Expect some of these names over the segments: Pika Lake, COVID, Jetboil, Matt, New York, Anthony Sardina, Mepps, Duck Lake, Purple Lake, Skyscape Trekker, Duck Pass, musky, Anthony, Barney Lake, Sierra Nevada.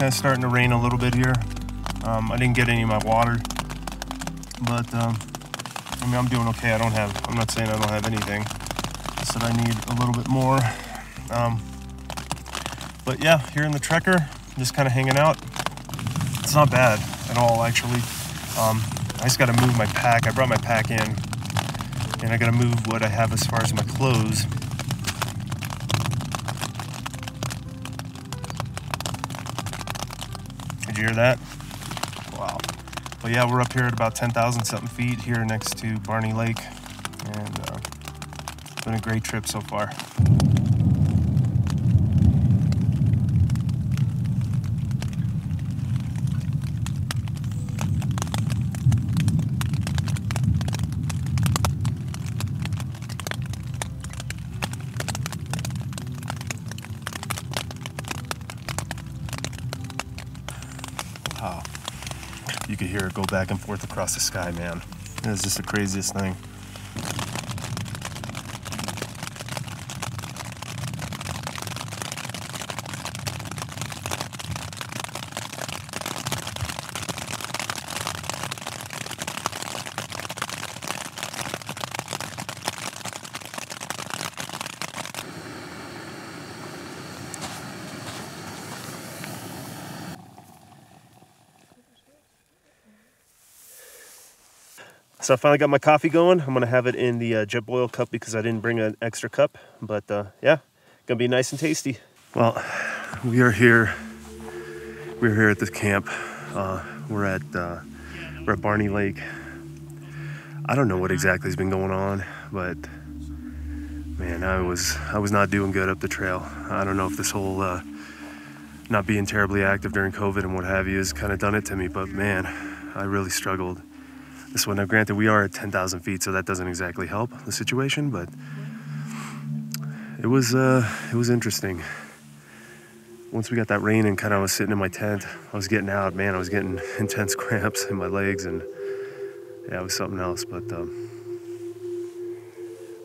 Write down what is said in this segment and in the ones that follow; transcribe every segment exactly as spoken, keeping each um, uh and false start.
kind of starting to rain a little bit here. Um, I didn't get any of my water, but um, I mean, I'm doing okay. I don't have, I'm not saying I don't have anything. I said I need a little bit more. Um, but yeah, here in the trekker, just kind of hanging out. It's not bad at all, actually. Um, I just got to move my pack. I brought my pack in, and I got to move what I have as far as my clothes. Did you hear that? Wow. But yeah, we're up here at about ten thousand something feet here next to Barney Lake, and uh, it's been a great trip so far. Wow. You could hear it go back and forth across the sky, man. It was just the craziest thing. So I finally got my coffee going. I'm gonna have it in the uh, Jetboil cup because I didn't bring an extra cup, but uh, yeah, gonna be nice and tasty. Well, we are here. We're here at this camp. Uh, we're at uh, we're at Barney Lake. I don't know what exactly has been going on, but man, I was I was not doing good up the trail. I don't know if this whole uh, not being terribly active during COVID and what have you has kind of done it to me, but man, I really struggled. This one, now granted, we are at ten thousand feet, so that doesn't exactly help the situation, but it was uh, it was interesting. Once we got that rain and kind of I was sitting in my tent, I was getting out, man, I was getting intense cramps in my legs, and yeah, it was something else, but um,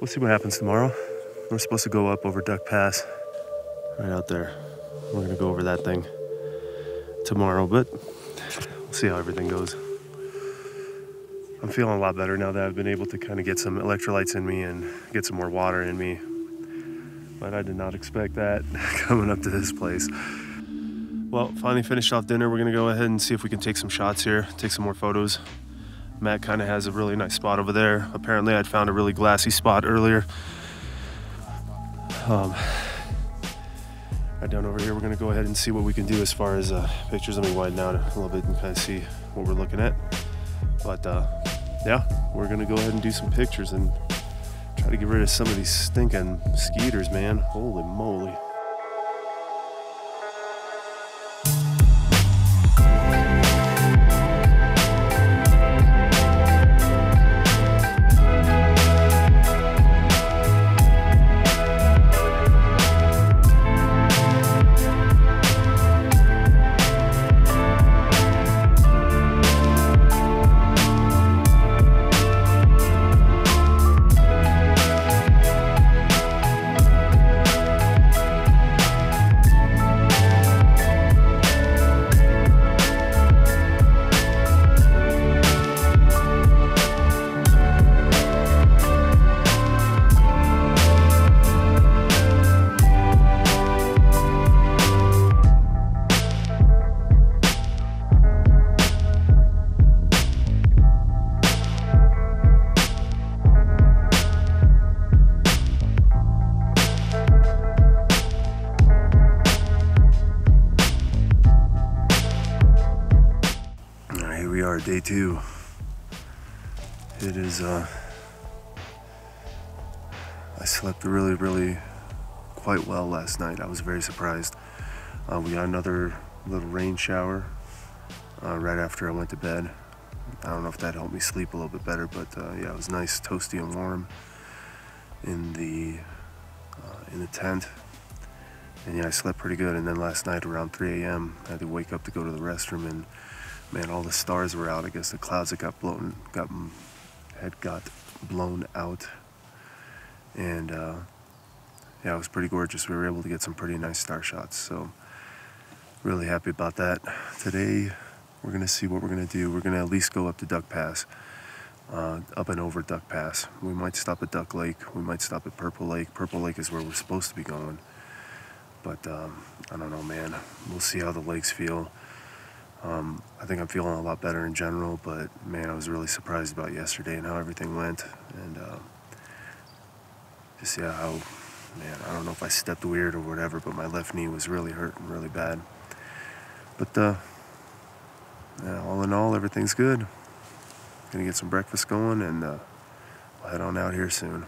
we'll see what happens tomorrow. We're supposed to go up over Duck Pass, right out there. We're gonna go over that thing tomorrow, but we'll see how everything goes. I'm feeling a lot better now that I've been able to kind of get some electrolytes in me and get some more water in me. But I did not expect that coming up to this place. Well, finally finished off dinner. We're gonna go ahead and see if we can take some shots here, take some more photos. Matt kind of has a really nice spot over there. Apparently I'd found a really glassy spot earlier. Um, right down over here, we're gonna go ahead and see what we can do as far as uh, pictures. Let me widen out a little bit and kind of see what we're looking at. But uh, yeah, we're gonna go ahead and do some pictures and try to get rid of some of these stinking skeeters, man. Holy moly. Day two. It is, uh, I slept really, really quite well last night. I was very surprised. Uh, we got another little rain shower uh, right after I went to bed. I don't know if that helped me sleep a little bit better, but uh, yeah, it was nice, toasty and warm in the, uh, in the tent. And yeah, I slept pretty good. And then last night around three A M, I had to wake up to go to the restroom, and man, all the stars were out. I guess the clouds that got blown, got, had got blown out. And uh, yeah, it was pretty gorgeous. We were able to get some pretty nice star shots. So Really happy about that. Today, we're gonna see what we're gonna do. We're gonna at least go up to Duck Pass, uh, up and over Duck Pass. We might stop at Duck Lake. We might stop at Purple Lake. Purple Lake is where we're supposed to be going. But um, I don't know, man. We'll see how the lakes feel. Um, I think I'm feeling a lot better in general, but man, I was really surprised about yesterday and how everything went. And uh, just yeah, how, man, I don't know if I stepped weird or whatever, but my left knee was really hurting really bad. But uh, yeah, all in all, everything's good. Gonna get some breakfast going, and uh, we'll head on out here soon.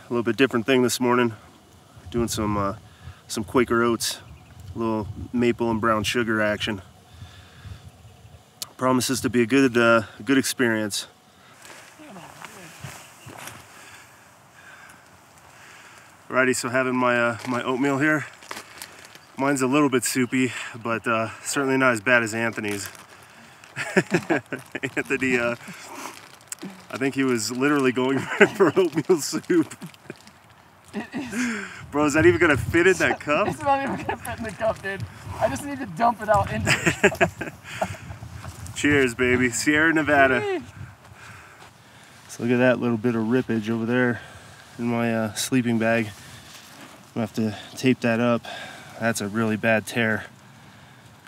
A little bit different thing this morning. Doing some uh, some Quaker oats, a little maple and brown sugar action. Promises to be a good uh, good experience. Alrighty, so having my uh, my oatmeal here. Mine's a little bit soupy, but uh, certainly not as bad as Anthony's. Anthony, uh, I think he was literally going for oatmeal soup. Bro, is that even gonna fit in that cup? It's not even gonna fit in the cup, dude. I just need to dump it out into the cup. Cheers, baby. Sierra Nevada. So look at that little bit of rippage over there in my uh, sleeping bag. I'm gonna have to tape that up. That's a really bad tear.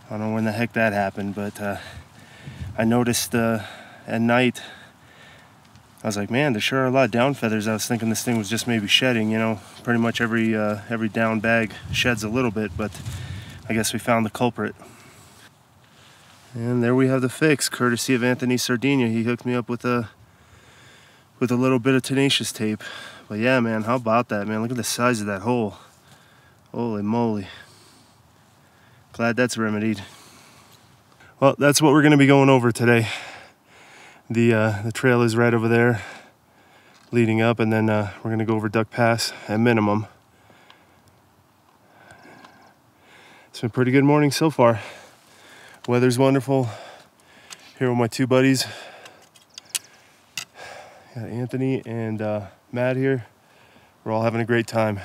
I don't know when the heck that happened, but uh, I noticed uh, at night, I was like, man, there sure are a lot of down feathers. I was thinking this thing was just maybe shedding, you know. Pretty much every uh, every down bag sheds a little bit, but I guess we found the culprit. And there we have the fix, courtesy of Anthony Sardina. He hooked me up with a with a little bit of tenacious tape. But yeah, man, how about that, man? Look at the size of that hole. Holy moly. Glad that's remedied. Well, that's what we're gonna be going over today. The, uh, the trail is right over there leading up, and then uh, we're gonna go over Duck Pass at minimum. It's been a pretty good morning so far. Weather's wonderful. Here with my two buddies. Got Anthony and uh, Matt here. We're all having a great time.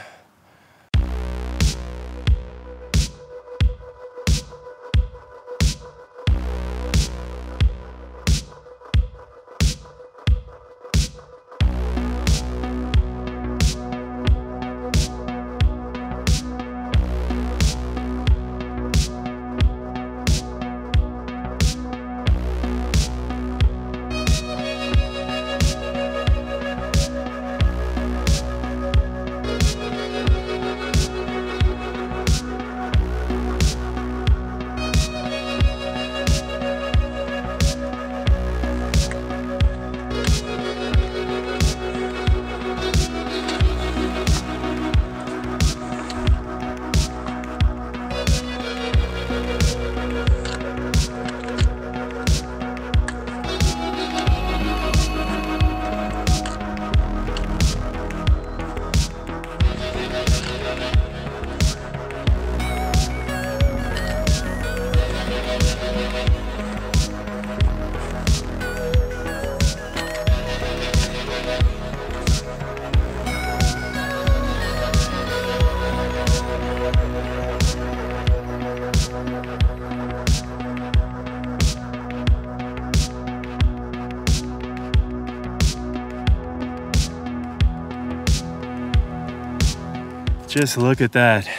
Just look at that.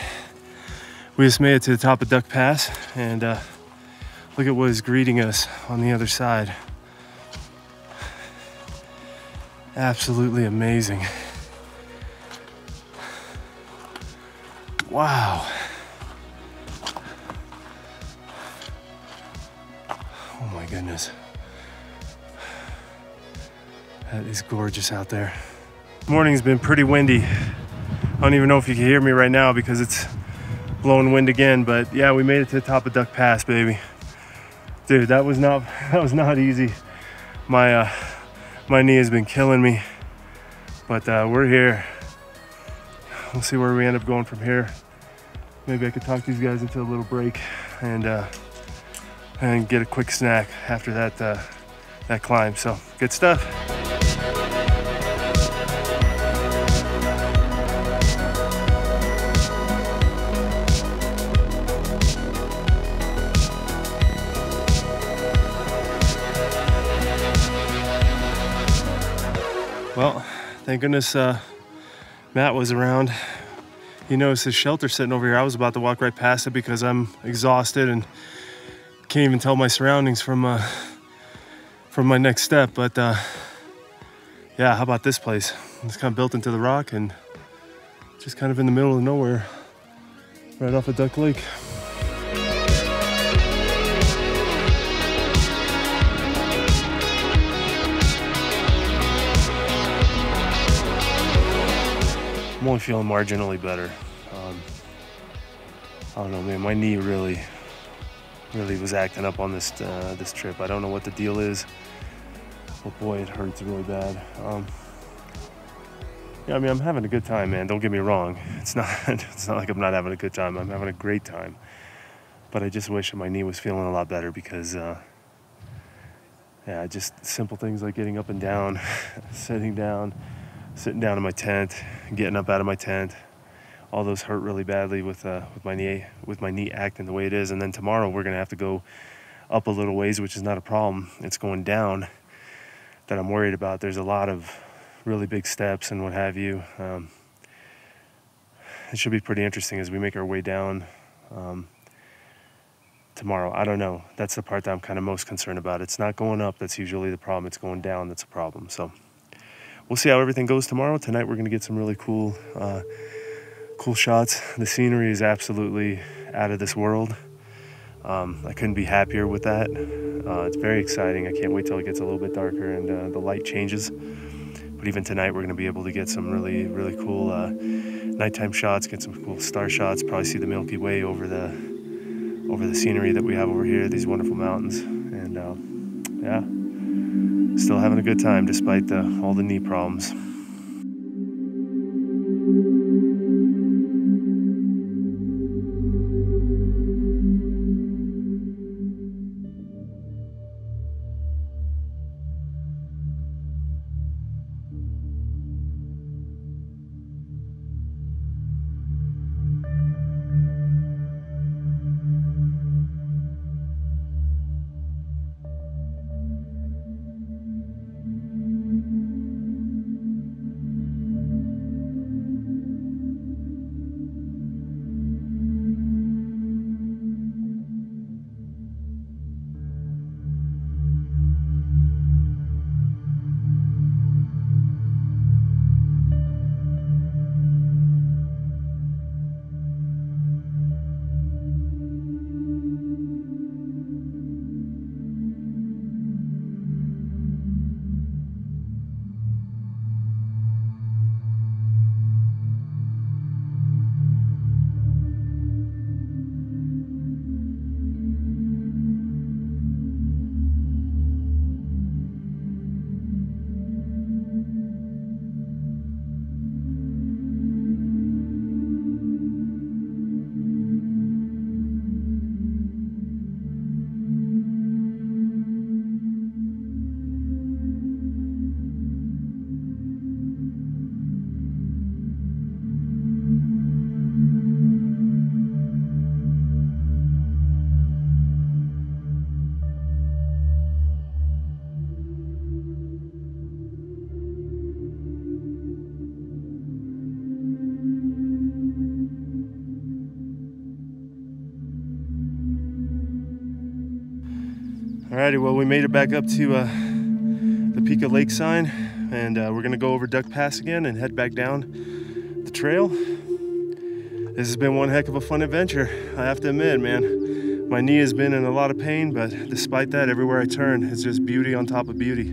We just made it to the top of Duck Pass, and uh, look at what is greeting us on the other side. Absolutely amazing. Wow. Oh my goodness. That is gorgeous out there. Morning's been pretty windy. I don't even know if you can hear me right now because it's blowing wind again, but yeah, we made it to the top of Duck Pass, baby. Dude, that was not that was not easy. My uh, my knee has been killing me, but uh, we're here. We'll see where we end up going from here. Maybe I could talk these guys into a little break and uh, and get a quick snack after that uh, that climb. So good stuff. Well, thank goodness uh, Matt was around. He noticed his shelter sitting over here. I was about to walk right past it because I'm exhausted and can't even tell my surroundings from uh, from my next step. But uh, yeah, how about this place? It's kind of built into the rock and just kind of in the middle of nowhere, right off of Duck Lake. I'm only feeling marginally better. Um, I don't know, man, my knee really, really was acting up on this uh, this trip. I don't know what the deal is, but boy, it hurts really bad. Um, yeah, I mean, I'm having a good time, man. Don't get me wrong. It's not, it's not like I'm not having a good time. I'm having a great time. But I just wish my knee was feeling a lot better because, uh, yeah, just simple things like getting up and down, sitting down, sitting down in my tent, getting up out of my tent. All those hurt really badly with uh, with my knee with my knee acting the way it is. And then tomorrow we're gonna have to go up a little ways, which is not a problem. It's going down that I'm worried about. There's a lot of really big steps and what have you. Um, it should be pretty interesting as we make our way down um, tomorrow. I don't know. That's the part that I'm kind of most concerned about. It's not going up that's usually the problem. It's going down that's a problem. So we'll see how everything goes tomorrow. Tonight we're gonna get some really cool, uh, cool shots. The scenery is absolutely out of this world. Um, I couldn't be happier with that. Uh, it's very exciting. I can't wait till it gets a little bit darker and uh, the light changes. But even tonight we're gonna be able to get some really, really cool uh, nighttime shots, get some cool star shots, probably see the Milky Way over the, over the scenery that we have over here, these wonderful mountains, and uh, yeah. Still having a good time despite the, all the knee problems. Alrighty, well, we made it back up to uh, the Pika Lake sign, and uh, we're gonna go over Duck Pass again and head back down the trail. This has been one heck of a fun adventure, I have to admit, man. My knee has been in a lot of pain, but despite that, everywhere I turn, it's just beauty on top of beauty.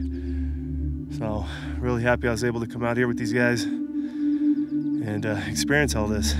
So, really happy I was able to come out here with these guys and uh, experience all this.